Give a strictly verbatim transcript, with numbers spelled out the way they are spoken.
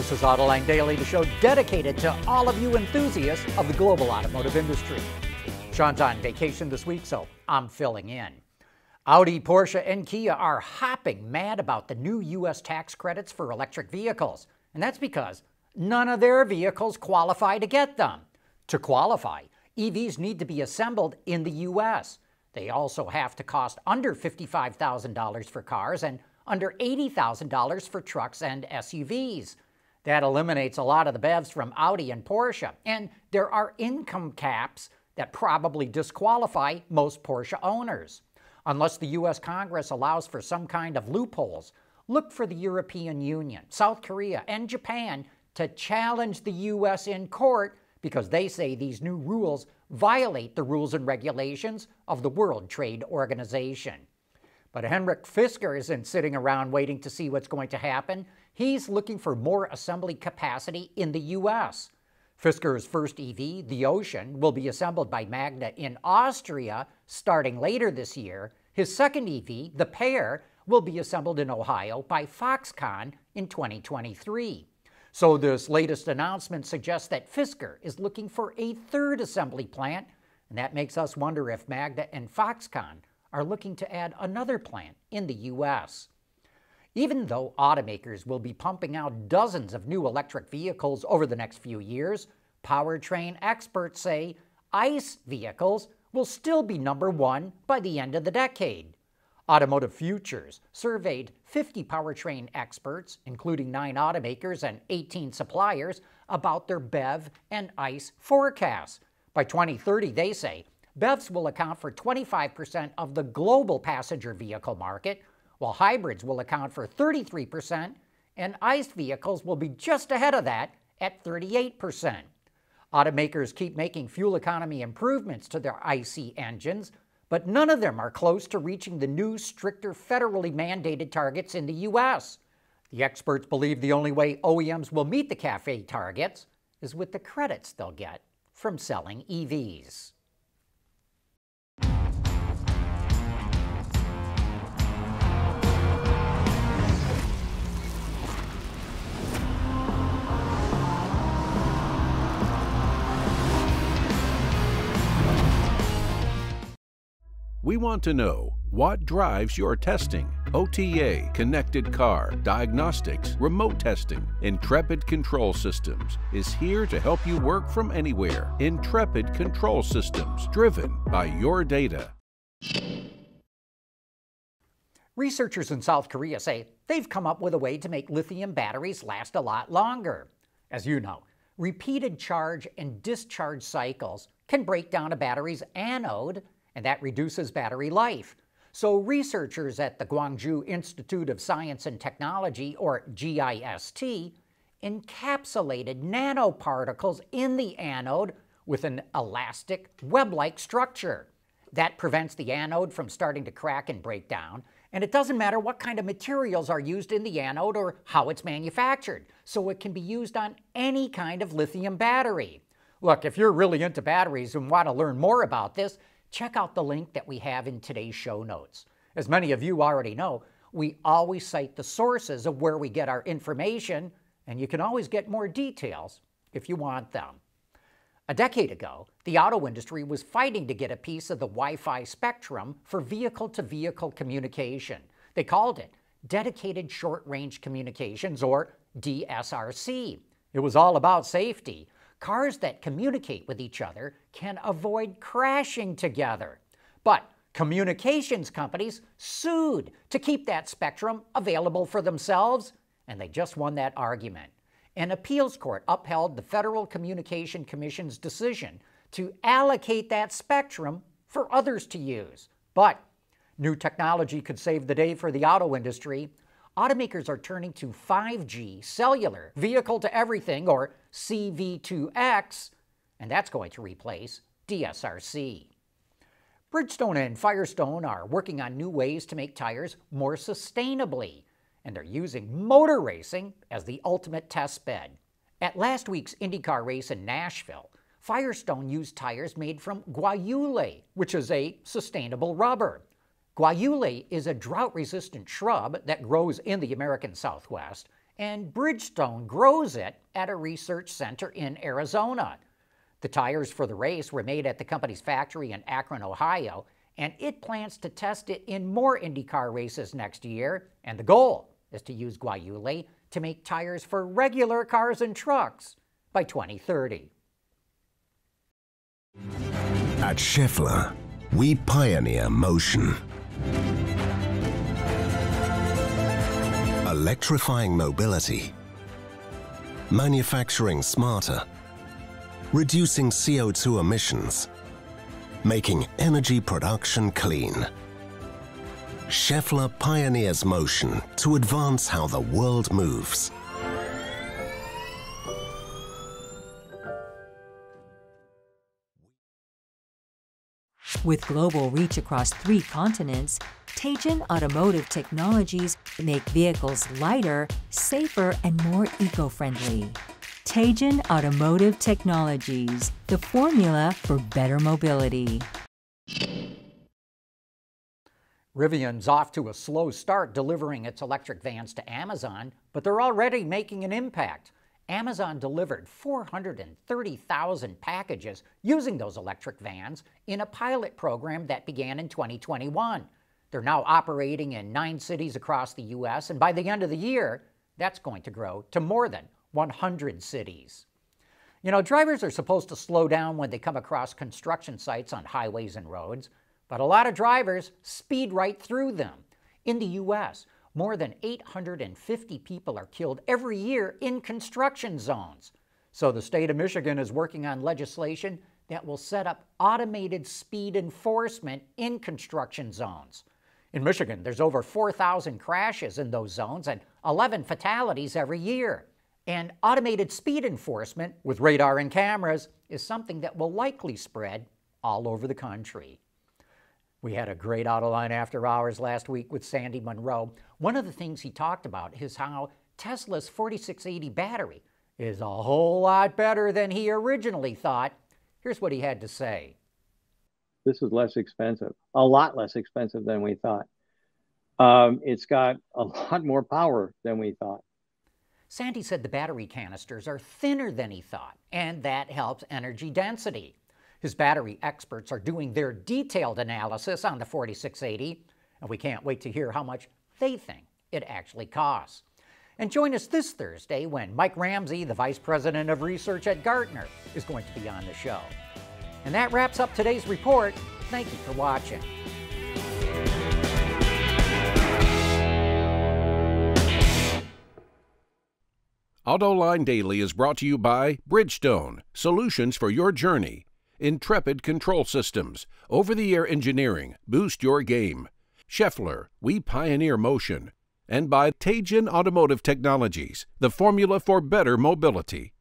This is AutoLine Daily, the show dedicated to all of you enthusiasts of the global automotive industry. Sean's on vacation this week, so I'm filling in. Audi, Porsche, and Kia are hopping mad about the new U S tax credits for electric vehicles. And that's because none of their vehicles qualify to get them. To qualify, E Vs need to be assembled in the U S. They also have to cost under fifty-five thousand dollars for cars and under eighty thousand dollars for trucks and S U Vs. That eliminates a lot of the B E Vs from Audi and Porsche, and there are income caps that probably disqualify most Porsche owners. Unless the U S Congress allows for some kind of loopholes, look for the European Union, South Korea, and Japan to challenge the U S in court because they say these new rules violate the rules and regulations of the World Trade Organization. But Henrik Fisker isn't sitting around waiting to see what's going to happen. He's looking for more assembly capacity in the U S. Fisker's first E V, the Ocean, will be assembled by Magna in Austria starting later this year. His second E V, the Pear, will be assembled in Ohio by Foxconn in twenty twenty-three. So this latest announcement suggests that Fisker is looking for a third assembly plant, and that makes us wonder if Magna and Foxconn are looking to add another plant in the U S. Even though automakers will be pumping out dozens of new electric vehicles over the next few years, powertrain experts say ICE vehicles will still be number one by the end of the decade. Automotive Futures surveyed fifty powertrain experts, including nine automakers and eighteen suppliers, about their B E V and ICE forecasts. By twenty thirty, they say, B E Vs will account for twenty-five percent of the global passenger vehicle market, while hybrids will account for thirty-three percent, and ICE vehicles will be just ahead of that at thirty-eight percent. Automakers keep making fuel economy improvements to their ICE engines, but none of them are close to reaching the new, stricter, federally mandated targets in the U S. The experts believe the only way O E Ms will meet the CAFE targets is with the credits they'll get from selling E Vs. We want to know what drives your testing. O T A, connected car, diagnostics, remote testing. Intrepid Control Systems is here to help you work from anywhere. Intrepid Control Systems, driven by your data. Researchers in South Korea say they've come up with a way to make lithium batteries last a lot longer. As you know, repeated charge and discharge cycles can break down a battery's anode, and that reduces battery life. So researchers at the Gwangju Institute of Science and Technology, or G I S T, encapsulated nanoparticles in the anode with an elastic, web-like structure. That prevents the anode from starting to crack and break down, and it doesn't matter what kind of materials are used in the anode or how it's manufactured, so it can be used on any kind of lithium battery. Look, if you're really into batteries and want to learn more about this, check out the link that we have in today's show notes. As many of you already know, we always cite the sources of where we get our information, and you can always get more details if you want them. A decade ago, the auto industry was fighting to get a piece of the Wi-Fi spectrum for vehicle-to-vehicle communication. They called it Dedicated Short-Range Communications, or D S R C. It was all about safety. Cars that communicate with each other can avoid crashing together. But communications companies sued to keep that spectrum available for themselves, and they just won that argument. An appeals court upheld the Federal Communication Commission's decision to allocate that spectrum for others to use. But new technology could save the day for the auto industry. Automakers are turning to five G cellular vehicle-to-everything, or C V two X, and that's going to replace D S R C. Bridgestone and Firestone are working on new ways to make tires more sustainably, and they're using motor racing as the ultimate test bed. At last week's IndyCar race in Nashville, Firestone used tires made from guayule, which is a sustainable rubber. Guayule is a drought-resistant shrub that grows in the American Southwest, and Bridgestone grows it at a research center in Arizona. The tires for the race were made at the company's factory in Akron, Ohio, and it plans to test it in more IndyCar races next year, and the goal is to use guayule to make tires for regular cars and trucks by twenty thirty. At Schaeffler, we pioneer motion. Electrifying mobility, manufacturing smarter, reducing C O two emissions, making energy production clean. Schaeffler pioneers motion to advance how the world moves. With global reach across three continents, Tajan Automotive Technologies make vehicles lighter, safer, and more eco-friendly. Tajan Automotive Technologies, the formula for better mobility. Rivian's off to a slow start delivering its electric vans to Amazon, but they're already making an impact. Amazon delivered four hundred thirty thousand packages using those electric vans in a pilot program that began in twenty twenty-one. They're now operating in nine cities across the U S, and by the end of the year, that's going to grow to more than one hundred cities. You know, drivers are supposed to slow down when they come across construction sites on highways and roads, but a lot of drivers speed right through them. In the U S, more than eight hundred fifty people are killed every year in construction zones. So the state of Michigan is working on legislation that will set up automated speed enforcement in construction zones. In Michigan, there's over four thousand crashes in those zones and eleven fatalities every year. And automated speed enforcement with radar and cameras is something that will likely spread all over the country. We had a great AutoLine After Hours last week with Sandy Munro. One of the things he talked about is how Tesla's forty-six eighty battery is a whole lot better than he originally thought. Here's what he had to say. This is less expensive, a lot less expensive than we thought. Um, it's got a lot more power than we thought. Sandy said the battery canisters are thinner than he thought, and that helps energy density. His battery experts are doing their detailed analysis on the forty-six eighty, and we can't wait to hear how much they think it actually costs. And join us this Thursday when Mike Ramsey, the Vice President of Research at Gartner, is going to be on the show. And that wraps up today's report. Thank you for watching. AutoLine Daily is brought to you by Bridgestone, solutions for your journey. Intrepid Control Systems, over-the-air engineering, boost your game. Schaeffler, we pioneer motion. And by Tajan Automotive Technologies, the formula for better mobility.